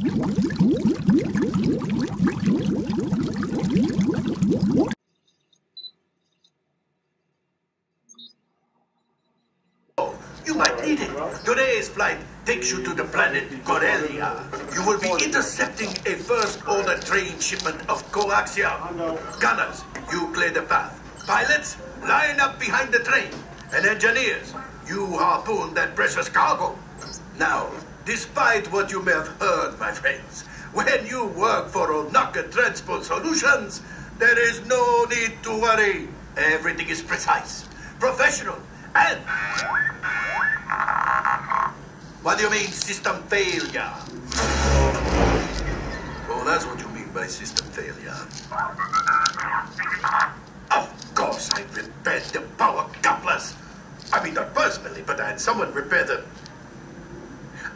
You might need it. Today's flight takes you to the planet Corelia. You will be intercepting a first-order train shipment of Coaxia. Gunners, you clear the path. Pilots, line up behind the train. And engineers, you harpoon that precious cargo. Now, despite what you may have heard, my friends, when you work for O'Neill Transport Solutions, there is no need to worry. Everything is precise, professional, and... What do you mean, system failure? Oh, that's what you mean by system failure. Of course, I repaired the power couplers. I mean, not personally, but I had someone repair the...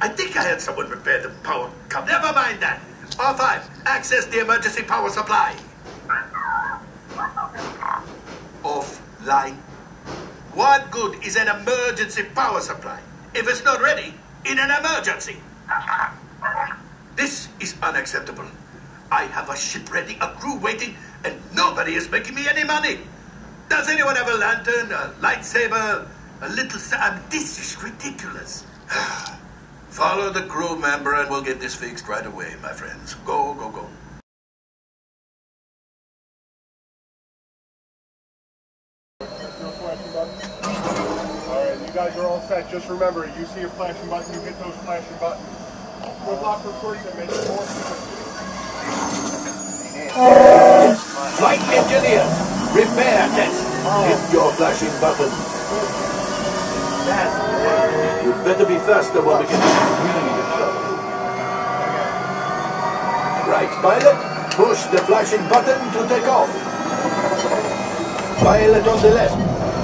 I think I had someone repair the power couplers. Never mind that. R5, access the emergency power supply. Offline. What good is an emergency power supply if it's not ready in an emergency? This is unacceptable. I have a ship ready, a crew waiting, and nobody is making me any money. Does anyone have a lantern, a lightsaber, a little... This is ridiculous. Follow the crew member and we'll get this fixed right away, my friends. Go, go, go. Alright, you guys are all set. Just remember, you see a flashing button, you hit those flashing buttons. Good luck for person, make it more. Flight engineer, repair test. Hit your flashing button. That's... You'd better be faster when we get really in trouble. Right, pilot, push the flashing button to take off. Pilot on the left,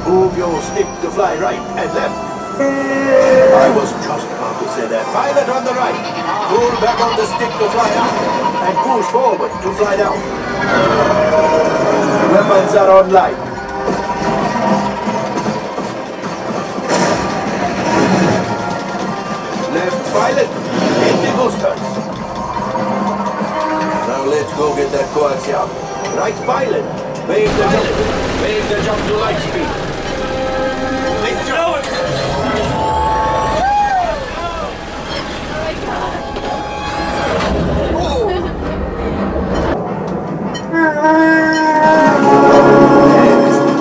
move your stick to fly right and left. I was just about to say that. Pilot on the right, pull back on the stick to fly up and push forward to fly down. Weapons are online. Left pilot, hit the boosters. Now let's go get that Coaxia. Right pilot. Make the jump. Make the jump to light speed. Let's throw it!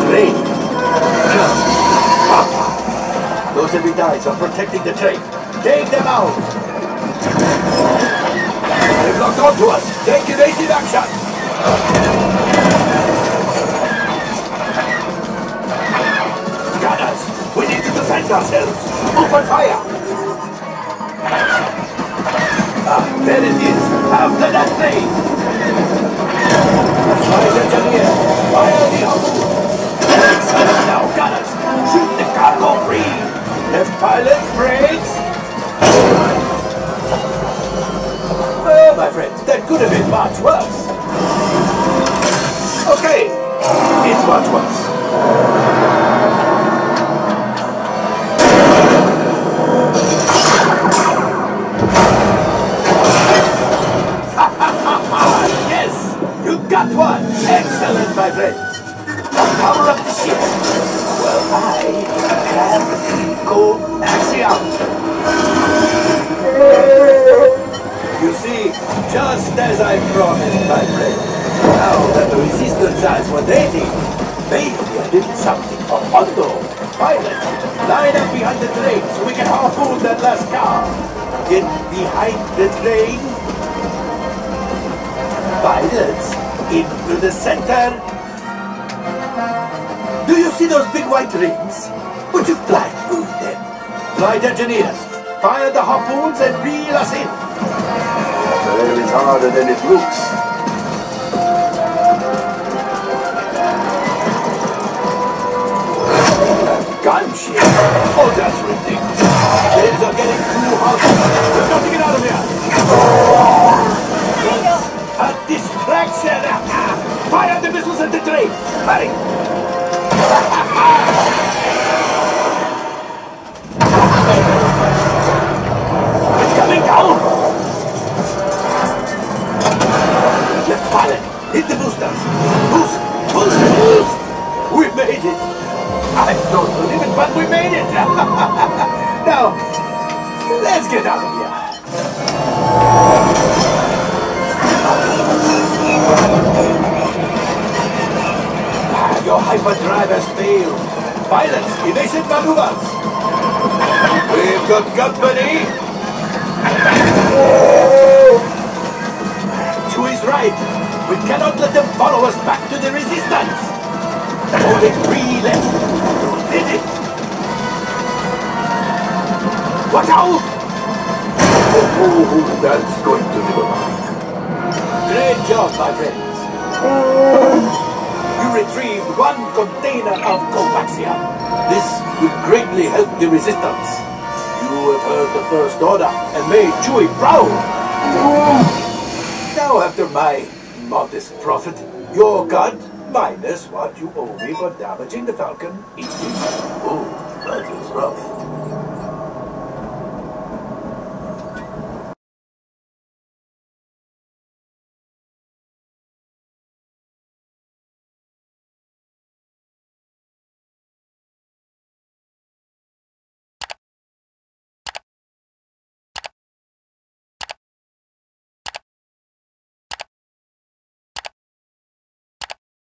Train. Come. Those heavy guys are protecting the train. Take them out. They've locked onto us. Take evasive action. We need to defend ourselves! Open fire! Ah, there it is! After that thing! Fire the engineer! Fire the oven! Now, gunners! Shoot the cargo free! Left pilot brakes! Well, my friends, that could have been much worse! Okay! It's much worse! Got one! Excellent, my friends! Power up the ship! Well, I have Coaxia! You see, just as I promised, my friend, now that the resistance has what they need, maybe I did something for Hondo. Pilot, line up behind the train so we can harpoon that last car! Get behind the train! Pilots! Into the center. Do you see those big white rings? Would you fly through them? Flight engineers, fire the harpoons and reel us in. Well, it's harder than it looks. Gunship? Oh, that's ridiculous. Things are getting too hot. We've got to get out of here. A distraction. Fire the missiles at the train! Hurry! It's coming down! Pilots, elicit maneuvers. We've got company. Oh. Chu is right. We cannot let them follow us back to the resistance. Only 3 left. Did it? Watch out! Oh, that's going to be bad. Great job, my friends. You retrieved 1 container of Copaxia. This will greatly help the resistance. You have heard the first order and made Chewie proud. Now, after my modest profit, your cut minus what you owe me for damaging the Falcon each. Oh, that is rough.